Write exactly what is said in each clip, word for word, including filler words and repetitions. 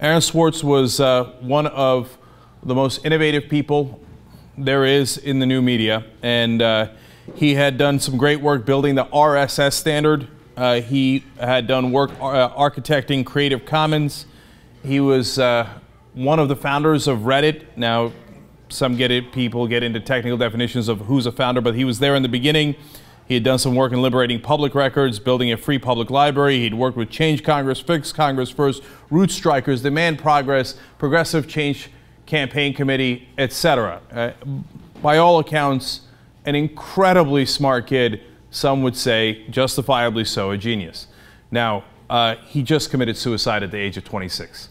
Aaron Swartz was uh, one of the most innovative people there is in the new media, and uh, he had done some great work building the R S S standard. Uh, he had done work uh, architecting Creative Commons. He was uh, one of the founders of Reddit. Now, some get it, people get into technical definitions of who's a founder, but he was there in the beginning. He had done some work in liberating public records, building a free public library. He'd worked with Change Congress, Fix Congress First, Root Strikers, Demand Progress, Progressive Change Campaign Committee, et cetera. Uh, by all accounts, an incredibly smart kid, some would say, justifiably so, a genius. Now, uh, he just committed suicide at the age of twenty-six.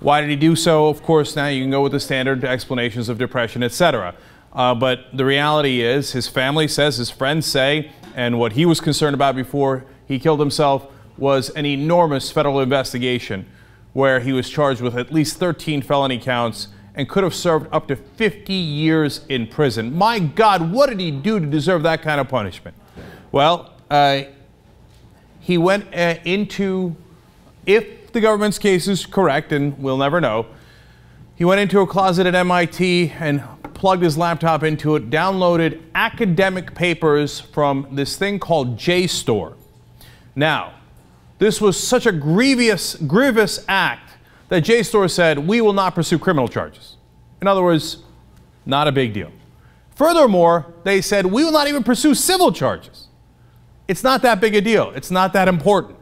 Why did he do so? Of course, now you can go with the standard explanations of depression, et cetera. Uh, but the reality is, his family says, his friends say, and what he was concerned about before he killed himself was an enormous federal investigation where he was charged with at least thirteen felony counts and could have served up to fifty years in prison. My God, what did he do to deserve that kind of punishment? Well, uh, he went uh, into, if the government's case is correct, and we'll never know, he went into a closet at M I T and plugged his laptop into it, downloaded academic papers from this thing called J STOR. Now, this was such a grievous, grievous act that J STOR said, we will not pursue criminal charges. In other words, not a big deal. Furthermore, they said, we will not even pursue civil charges. It's not that big a deal. It's not that important.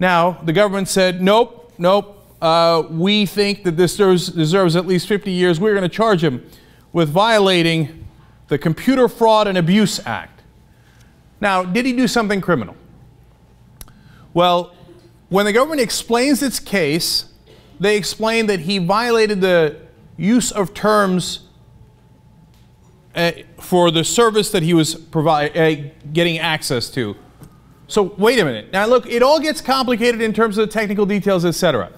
Now, the government said, nope, nope, uh, we think that this deserves, deserves at least fifty years. We're going to charge him with violating the Computer Fraud and Abuse Act. Now, did he do something criminal? Well, when the government explains its case, they explain that he violated the use of terms uh, for the service that he was provide, uh, getting access to. So wait a minute. Now look, it all gets complicated in terms of the technical details, et cetera.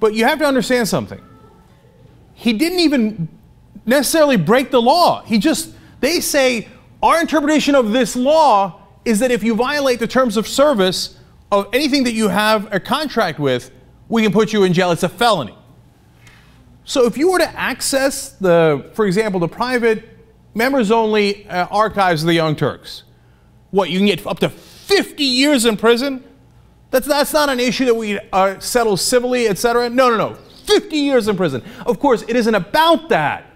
But you have to understand something. He didn't even necessarily break the law. He just, they say, our interpretation of this law is that if you violate the terms of service of anything that you have a contract with, we can put you in jail. It's a felony. So if you were to access the, for example, the private members-only uh, archives of the Young Turks, what, you can get up to fifty years in prison? That's, that's not an issue that we uh, settle civilly, et cetera. No, no, no. fifty years in prison. Of course, it isn't about that.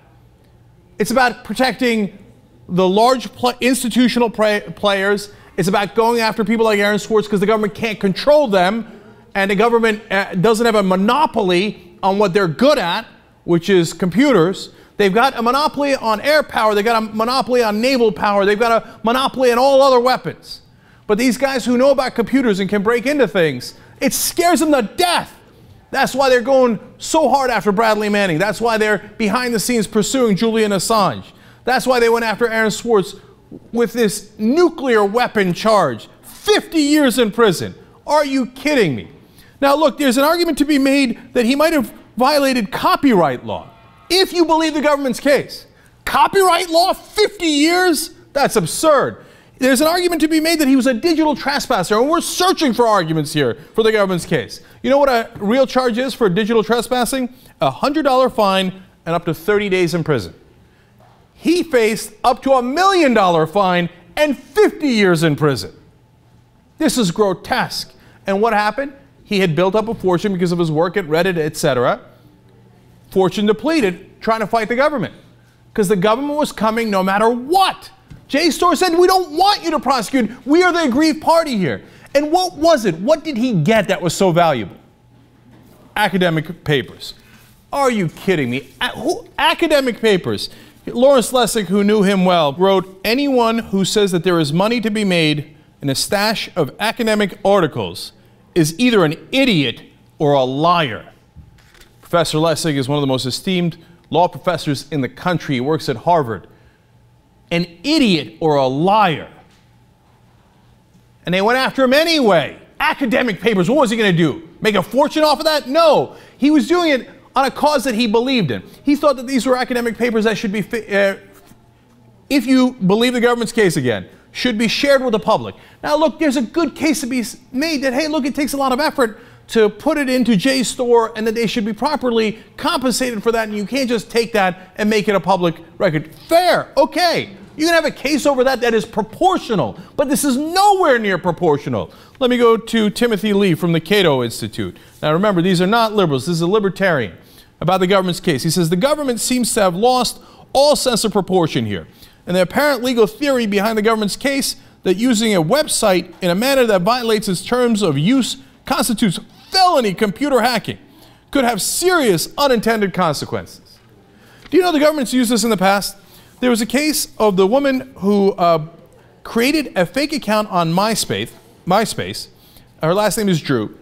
It's about protecting the large pl institutional players. It's about going after people like Aaron Swartz because the government can't control them. And the government uh, doesn't have a monopoly on what they're good at, which is computers. They've got a monopoly on air power. They've got a monopoly on naval power. They've got a monopoly on all other weapons. But these guys who know about computers and can break into things, it scares them to death. That's why they're going so hard after Bradley Manning. That's why they're behind the scenes pursuing Julian Assange. That's why they went after Aaron Swartz with this nuclear weapon charge. fifty years in prison. Are you kidding me? Now look, there's an argument to be made that he might have violated copyright law, if you believe the government's case. Copyright law, fifty years? That's absurd. There's an argument to be made that he was a digital trespasser, and we're searching for arguments here for the government's case. You know what a real charge is for digital trespassing? A one hundred dollar fine and up to thirty days in prison. He faced up to a million dollar fine and fifty years in prison. This is grotesque. And what happened? He had built up a fortune because of his work at Reddit, et cetera. Fortune depleted, trying to fight the government. Because the government was coming no matter what. J STOR said, we don't want you to prosecute. We are the aggrieved party here. And what was it? What did he get that was so valuable? Academic papers. Are you kidding me? Academic papers. Lawrence Lessig, who knew him well, wrote, anyone who says that there is money to be made in a stash of academic articles is either an idiot or a liar. Professor Lessig is one of the most esteemed law professors in the country. He works at Harvard. An idiot or a liar. And they went after him anyway. Academic papers. What was he going to do? Make a fortune off of that? No. He was doing it on a cause that he believed in. He thought that these were academic papers that should be, uh, if you believe the government's case again, should be shared with the public. Now look, there's a good case to be made that, hey, look, it takes a lot of effort to put it into J STOR and that they should be properly compensated for that, and you can't just take that and make it a public record. Fair, okay. You can have a case over that that is proportional, but this is nowhere near proportional. Let me go to Timothy Lee from the Cato Institute. Now remember, these are not liberals, this is a libertarian, about the government's case. He says, the government seems to have lost all sense of proportion here. And the apparent legal theory behind the government's case that using a website in a manner that violates its terms of use constitutes felony computer hacking could have serious unintended consequences. Do you know the government's used this in the past? There was a case of the woman who uh, created a fake account on MySpace, MySpace. Her last name is Drew.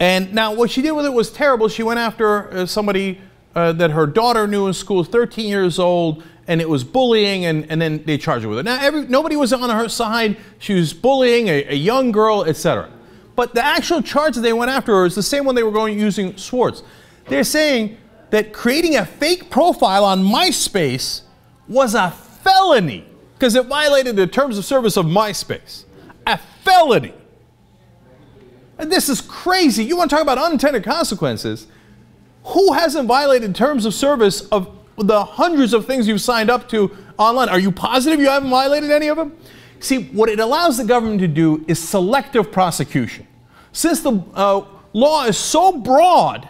And now what she did with it was terrible. She went after uh, somebody uh, that her daughter knew in school, thirteen years old, and it was bullying, and, and then they charged her with it. Now every, nobody was on her side. She was bullying a, a young girl, et cetera. But the actual charge that they went after her is the same one they were going using Swartz. They're saying that creating a fake profile on MySpace was a felony because it violated the terms of service of MySpace. A felony. And this is crazy. You want to talk about unintended consequences? Who hasn't violated terms of service of the hundreds of things you've signed up to online? Are you positive you haven't violated any of them? See, what it allows the government to do is selective prosecution. Since the uh, law is so broad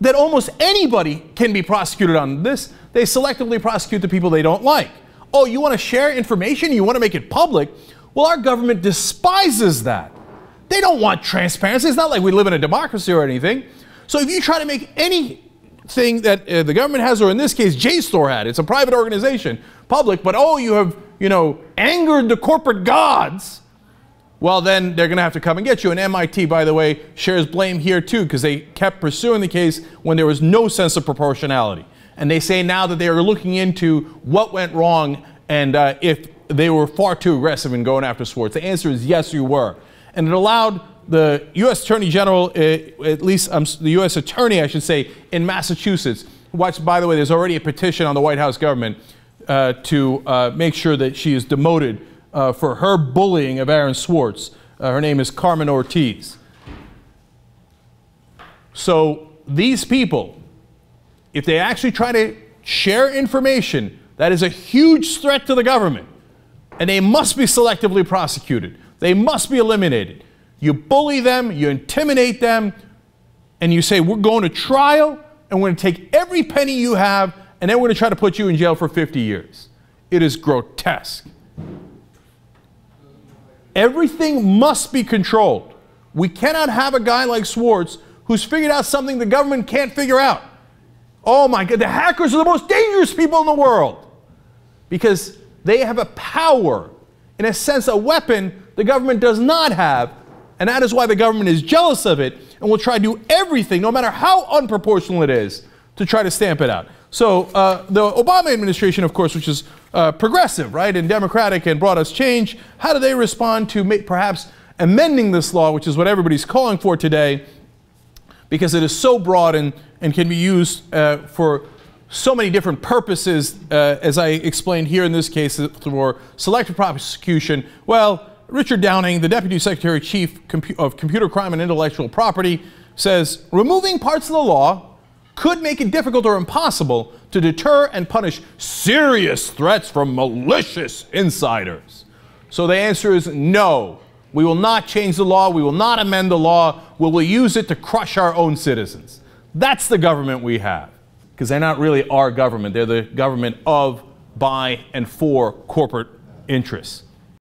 that almost anybody can be prosecuted on this, they selectively prosecute the people they don't like. Oh, you want to share information? You want to make it public? Well, our government despises that. They don't want transparency. It's not like we live in a democracy or anything. So if you try to make anything that uh, the government has, or in this case, J STOR had, it's a private organization, public, but oh, you have, you know, angered the corporate gods, well, then they're going to have to come and get you. And M I T, by the way, shares blame here too, because they kept pursuing the case when there was no sense of proportionality. And they say now that they are looking into what went wrong and uh, if they were far too aggressive in going after Swartz. The answer is yes, you were. And it allowed the U S Attorney General, uh, at least um, the U S Attorney, I should say, in Massachusetts, watch, by the way, there's already a petition on the White House government uh, to uh, make sure that she is demoted uh, for her bullying of Aaron Swartz. Uh, her name is Carmen Ortiz. So these people, if they actually try to share information, that is a huge threat to the government. And they must be selectively prosecuted. They must be eliminated. You bully them, you intimidate them, and you say, we're going to trial, and we're going to take every penny you have, and then we're going to try to put you in jail for fifty years. It is grotesque. Everything must be controlled. We cannot have a guy like Swartz who's figured out something the government can't figure out. Oh my God, the hackers are the most dangerous people in the world because they have a power, in a sense, a weapon the government does not have, and that is why the government is jealous of it and will try to do everything, no matter how unproportional it is, to try to stamp it out. So uh, the Obama administration, of course, which is uh, progressive, right, and democratic and brought us change, how do they respond to perhaps amending this law, which is what everybody's calling for today, because it is so broad and, and can be used uh, for so many different purposes, uh, as I explained here in this case, for selective prosecution. Well, Richard Downing, the Deputy Secretary-Chief of Computer Crime and Intellectual Property, says, removing parts of the law could make it difficult or impossible to deter and punish serious threats from malicious insiders. So the answer is no. We will not change the law. We will not amend the law. We will use it to crush our own citizens. That's the government we have, because they're not really our government. They're the government of, by, and for corporate interests.